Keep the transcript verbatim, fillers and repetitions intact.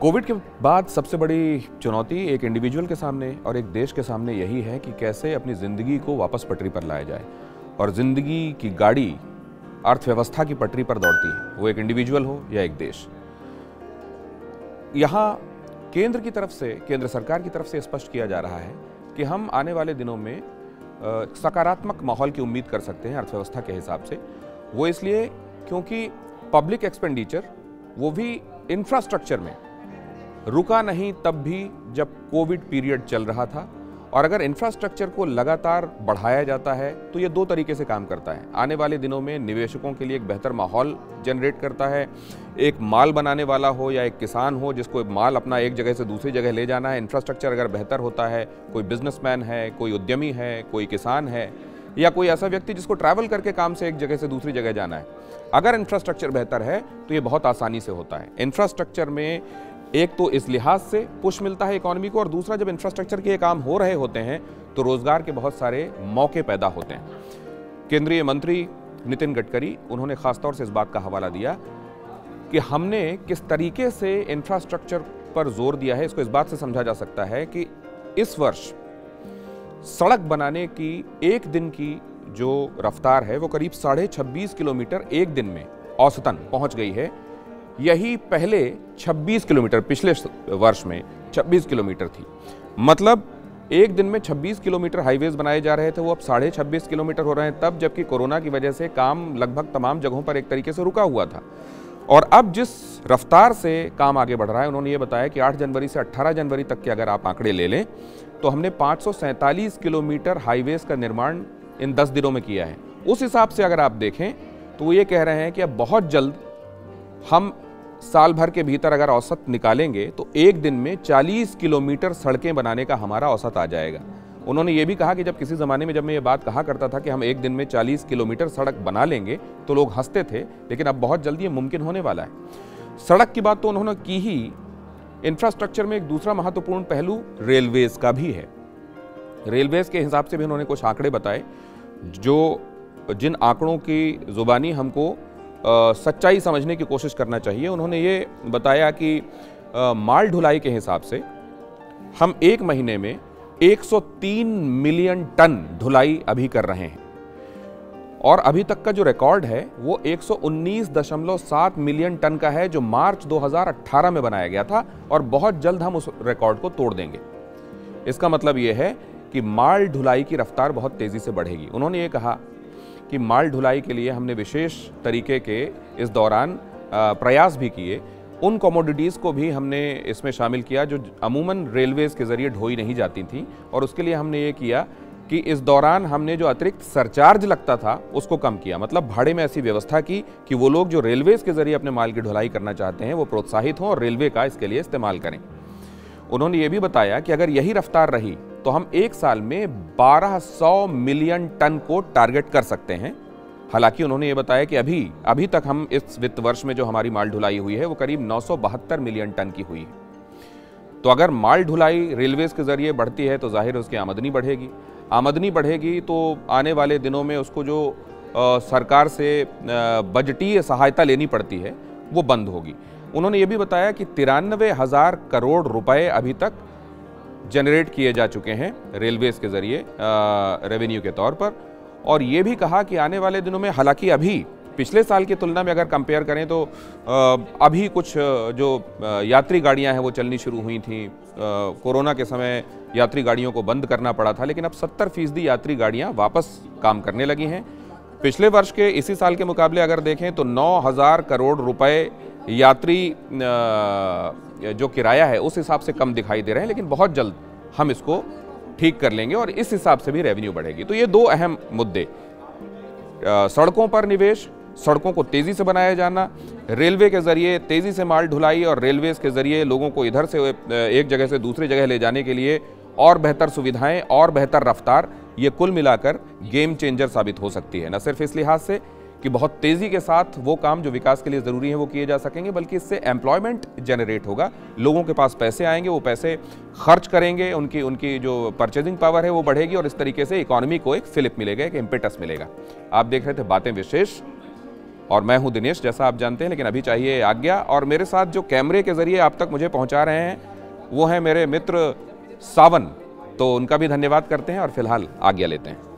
Covid के बाद सबसे बड़ी चुनौती एक इंडिविजुअल के सामने और एक देश के सामने यही है कि कैसे अपनी ज़िंदगी को वापस पटरी पर लाया जाए। और ज़िंदगी की गाड़ी अर्थव्यवस्था की पटरी पर दौड़ती है, वो एक इंडिविजुअल हो या एक देश। यहाँ केंद्र की तरफ से, केंद्र सरकार की तरफ से स्पष्ट किया जा रहा है कि हम आने वाले दिनों में सकारात्मक माहौल की उम्मीद कर सकते हैं अर्थव्यवस्था के हिसाब से। वो इसलिए क्योंकि पब्लिक एक्सपेंडिचर, वो भी इंफ्रास्ट्रक्चर में, रुका नहीं तब भी जब कोविड पीरियड चल रहा था। और अगर इंफ्रास्ट्रक्चर को लगातार बढ़ाया जाता है तो ये दो तरीके से काम करता है। आने वाले दिनों में निवेशकों के लिए एक बेहतर माहौल जनरेट करता है, एक माल बनाने वाला हो या एक किसान हो जिसको माल अपना एक जगह से दूसरी जगह ले जाना है। इंफ्रास्ट्रक्चर अगर बेहतर होता है, कोई बिजनेसमैन है, कोई उद्यमी है, कोई किसान है या कोई ऐसा व्यक्ति जिसको ट्रैवल करके काम से एक जगह से दूसरी जगह जाना है, अगर इंफ्रास्ट्रक्चर बेहतर है तो ये बहुत आसानी से होता है। इंफ्रास्ट्रक्चर में एक तो इस लिहाज से पुश मिलता है इकोनॉमी को, और दूसरा जब इंफ्रास्ट्रक्चर के काम हो रहे होते हैं तो रोजगार के बहुत सारे मौके पैदा होते हैं। केंद्रीय मंत्री नितिन गडकरी, उन्होंने खासतौर से इस बात का हवाला दिया कि हमने किस तरीके से इंफ्रास्ट्रक्चर पर जोर दिया है। इसको इस बात से समझा जा सकता है कि इस वर्ष सड़क बनाने की एक दिन की जो रफ्तार है वो करीब साढ़े छब्बीस किलोमीटर एक दिन में औसतन पहुंच गई है। यही पहले छब्बीस किलोमीटर, पिछले वर्ष में छब्बीस किलोमीटर थी। मतलब एक दिन में छब्बीस किलोमीटर हाईवेज बनाए जा रहे थे, वो अब साढ़े छब्बीस किलोमीटर हो रहे हैं। तब जबकि कोरोना की वजह से काम लगभग तमाम जगहों पर एक तरीके से रुका हुआ था। और अब जिस रफ्तार से काम आगे बढ़ रहा है, उन्होंने ये बताया कि आठ जनवरी से अट्ठारह जनवरी तक के अगर आप आंकड़े ले लें तो हमने पाँच सौ सैंतालीस किलोमीटर हाईवेज का निर्माण इन दस दिनों में किया है। उस हिसाब से अगर आप देखें तो वो ये कह रहे हैं कि अब बहुत जल्द हम साल भर के भीतर अगर औसत निकालेंगे तो एक दिन में चालीस किलोमीटर सड़कें बनाने का हमारा औसत आ जाएगा। उन्होंने ये भी कहा कि जब किसी ज़माने में जब मैं ये बात कहा करता था कि हम एक दिन में चालीस किलोमीटर सड़क बना लेंगे तो लोग हंसते थे, लेकिन अब बहुत जल्दी ये मुमकिन होने वाला है। सड़क की बात तो उन्होंने की ही, इंफ्रास्ट्रक्चर में एक दूसरा महत्वपूर्ण पहलू रेलवेज़ का भी है। रेलवेज़ के हिसाब से भी उन्होंने कुछ आंकड़े बताए, जो जिन आंकड़ों की ज़ुबानी हमको आ, सच्चाई समझने की कोशिश करना चाहिए। उन्होंने ये बताया कि आ, माल ढुलाई के हिसाब से हम एक महीने में एक सौ तीन मिलियन टन ढुलाई अभी कर रहे हैं, और अभी तक का जो रिकॉर्ड है वो एक सौ उन्नीस दशमलव सात मिलियन टन का है जो मार्च दो हज़ार अठारह में बनाया गया था, और बहुत जल्द हम उस रिकॉर्ड को तोड़ देंगे। इसका मतलब ये है कि माल ढुलाई की रफ्तार बहुत तेज़ी से बढ़ेगी। उन्होंने ये कहा कि माल ढुलाई के लिए हमने विशेष तरीके के इस दौरान प्रयास भी किए। उन कमोडिटीज़ को भी हमने इसमें शामिल किया जो अमूमन रेलवेज़ के ज़रिए ढोई नहीं जाती थी, और उसके लिए हमने ये किया कि इस दौरान हमने जो अतिरिक्त सरचार्ज लगता था उसको कम किया। मतलब भाड़े में ऐसी व्यवस्था की कि वो लोग जो रेलवेज़ के ज़रिए अपने माल की ढुलाई करना चाहते हैं वो प्रोत्साहित हों और रेलवे का इसके लिए इस्तेमाल करें। उन्होंने ये भी बताया कि अगर यही रफ्तार रही तो हम एक साल में बारह सौ मिलियन टन को टारगेट कर सकते हैं। हालांकि उन्होंने ये बताया कि अभी अभी तक हम इस वित्त वर्ष में जो हमारी माल ढुलाई हुई है वो करीब नौ सौ बहत्तर मिलियन टन की हुई है। तो अगर माल ढुलाई रेलवेज़ के ज़रिए बढ़ती है तो जाहिर है उसकी आमदनी बढ़ेगी। आमदनी बढ़ेगी तो आने वाले दिनों में उसको जो आ, सरकार से आ, बजटीय सहायता लेनी पड़ती है वो बंद होगी। उन्होंने ये भी बताया कि तिरानवे हज़ार करोड़ रुपए अभी तक जनरेट किए जा चुके हैं रेलवेज के ज़रिए रेवेन्यू के तौर पर। और ये भी कहा कि आने वाले दिनों में, हालांकि अभी पिछले साल की तुलना में अगर कंपेयर करें तो आ, अभी कुछ जो आ, यात्री गाड़ियां हैं वो चलनी शुरू हुई थीं। कोरोना के समय यात्री गाड़ियों को बंद करना पड़ा था, लेकिन अब सत्तर फीसदी यात्री गाड़ियाँ वापस काम करने लगी हैं। पिछले वर्ष के इसी साल के मुकाबले अगर देखें तो नौ हज़ार करोड़ रुपये यात्री जो किराया है उस हिसाब से कम दिखाई दे रहे हैं, लेकिन बहुत जल्द हम इसको ठीक कर लेंगे और इस हिसाब से भी रेवेन्यू बढ़ेगी। तो ये दो अहम मुद्दे, सड़कों पर निवेश, सड़कों को तेज़ी से बनाया जाना, रेलवे के ज़रिए तेज़ी से माल ढुलाई और रेलवेज के ज़रिए लोगों को इधर से एक जगह से दूसरी जगह ले जाने के लिए और बेहतर सुविधाएं और बेहतर रफ्तार, ये कुल मिलाकर गेम चेंजर साबित हो सकती है। न सिर्फ इस लिहाज से कि बहुत तेज़ी के साथ वो काम जो विकास के लिए ज़रूरी है वो किए जा सकेंगे, बल्कि इससे एम्प्लॉयमेंट जनरेट होगा, लोगों के पास पैसे आएंगे, वो पैसे खर्च करेंगे, उनकी उनकी जो परचेजिंग पावर है वो बढ़ेगी, और इस तरीके से इकॉनमी को एक फिलिप मिलेगा, एक इम्पेटस मिलेगा। आप देख रहे थे बातें विशेष। और मैं हूं दिनेश, जैसा आप जानते हैं। लेकिन अभी चाहिए आज्ञा, और मेरे साथ जो कैमरे के जरिए आप तक मुझे पहुंचा रहे हैं वो हैं मेरे मित्र सावन, तो उनका भी धन्यवाद करते हैं और फिलहाल आज्ञा लेते हैं।